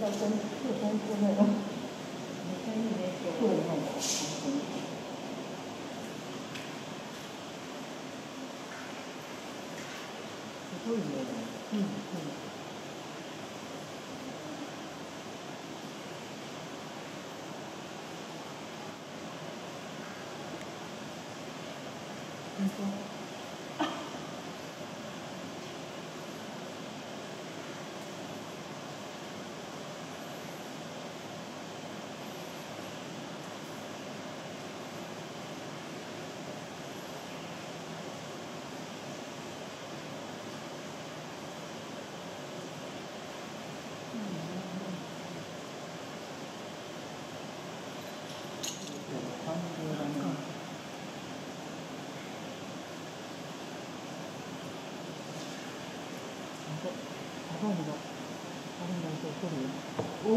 本当。 ど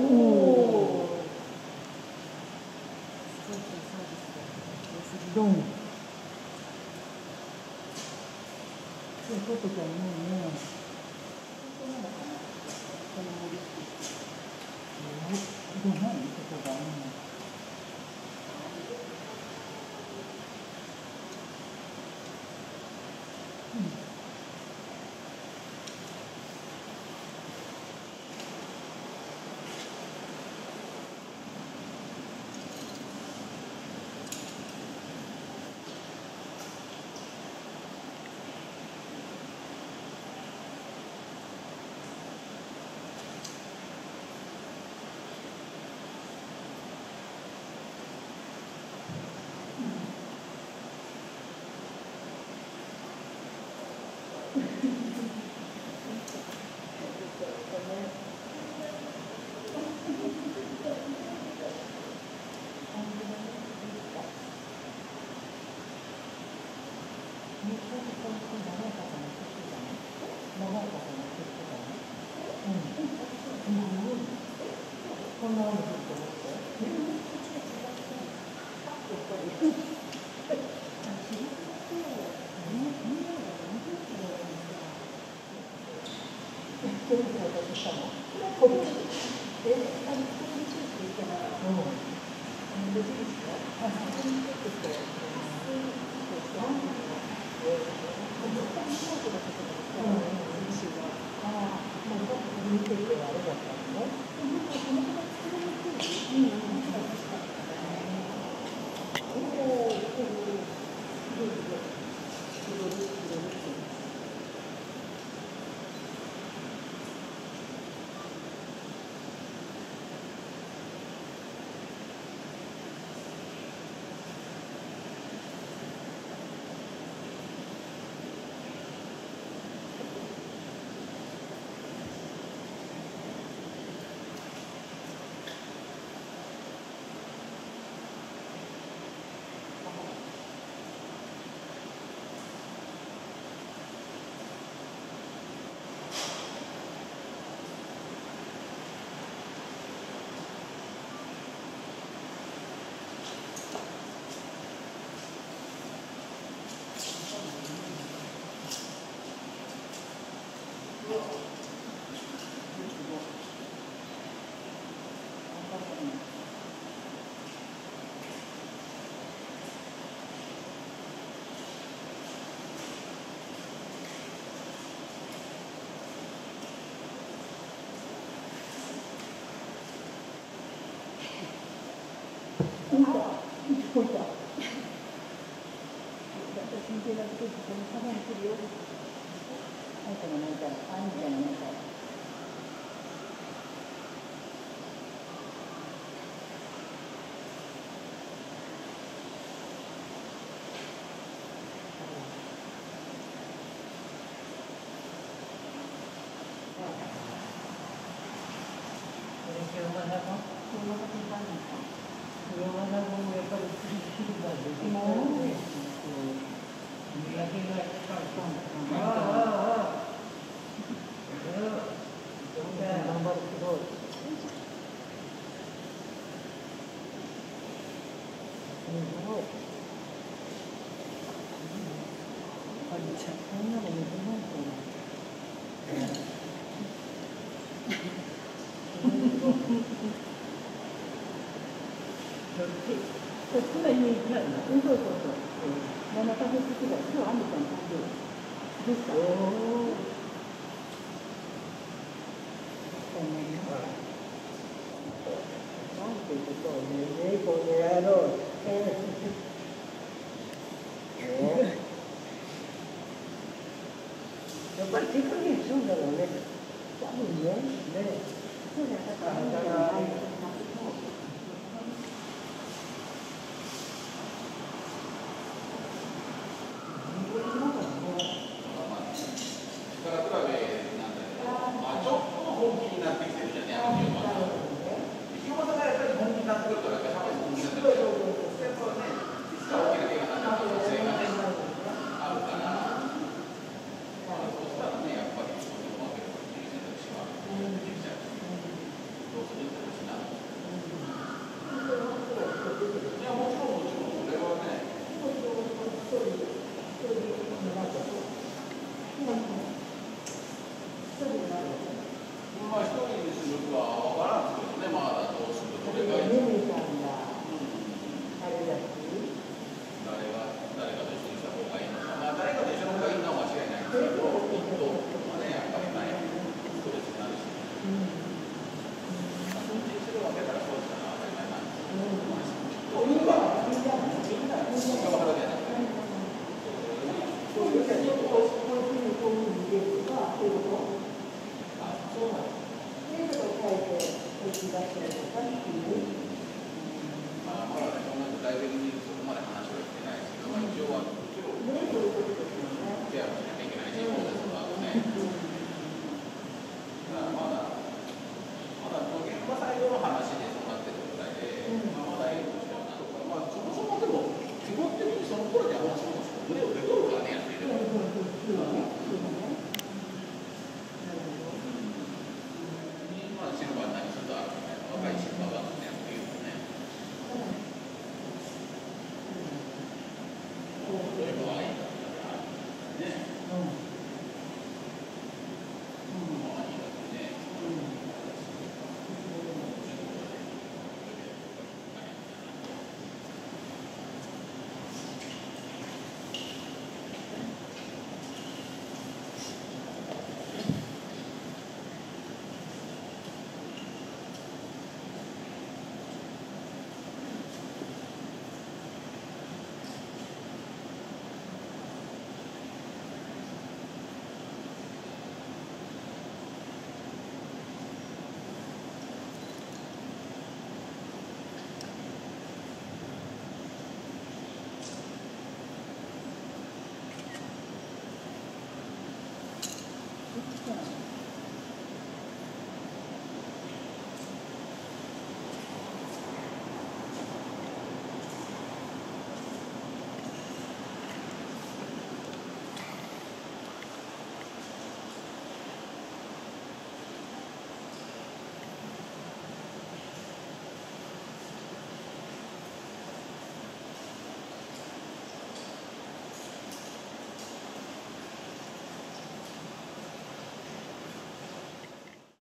うも。 こういった。私に手がつくとこのサバに来るよ。あんたがないから、あんたがないから。 こんなの見てないから。